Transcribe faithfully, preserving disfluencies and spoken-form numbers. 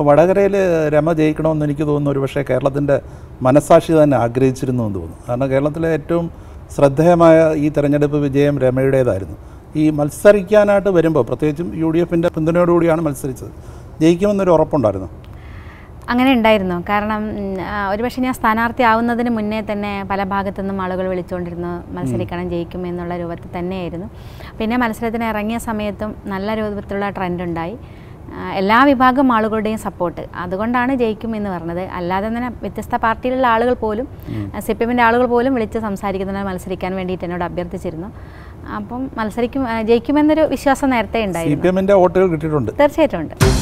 അപ്പോൾ വടകരയിൽ രമ ജയിക്കണമെന്ന് എനിക്ക് തോന്നുന്നു ഒരു പക്ഷേ കേരളത്തിൻ്റെ മനസാക്ഷി തന്നെ ആഗ്രഹിച്ചിരുന്നു എന്ന് തോന്നുന്നു. കാരണം കേരളത്തിലെ ഏറ്റവും ശ്രദ്ധേയമായ ഈ തെരഞ്ഞെടുപ്പ് വിജയം രമയുടേതായിരുന്നു. ഈ മത്സരിക്കാനായിട്ട് വരുമ്പോൾ പ്രത്യേകിച്ചും യു ഡി എഫിൻ്റെ പിന്തുണയോടുകൂടിയാണ് മത്സരിച്ചത്. ജയിക്കുമെന്നൊരു ഉറപ്പുണ്ടായിരുന്നു. അങ്ങനെ ഉണ്ടായിരുന്നു. കാരണം ഒരുപക്ഷെ ഞാൻ സ്ഥാനാർത്ഥിയാവുന്നതിന് മുന്നേ തന്നെ പല ഭാഗത്തു നിന്നും ആളുകൾ വിളിച്ചുകൊണ്ടിരുന്നു, മത്സരിക്കണം ജയിക്കും എന്നുള്ള രൂപത്തിൽ തന്നെയായിരുന്നു. പിന്നെ മത്സരത്തിന് ഇറങ്ങിയ സമയത്തും നല്ല രൂപത്തിലുള്ള ട്രെൻഡുണ്ടായി, എല്ലാ വിഭാഗം ആളുകളുടെയും സപ്പോർട്ട്. അതുകൊണ്ടാണ് ജയിക്കും എന്ന് പറഞ്ഞത്. അല്ലാതെ തന്നെ വ്യത്യസ്ത പാർട്ടിയിലുള്ള ആളുകൾ പോലും, സി പി എമ്മിൻ്റെ ആളുകൾ പോലും വിളിച്ച് സംസാരിക്കുന്നതിനാൽ മത്സരിക്കാൻ വേണ്ടിയിട്ട് എന്നോട് അഭ്യർത്ഥിച്ചിരുന്നു. അപ്പം മത്സരിക്കും, ജയിക്കുമെന്നൊരു വിശ്വാസം നേരത്തെ ഉണ്ടായിരുന്നു. തീർച്ചയായിട്ടും ഉണ്ട്.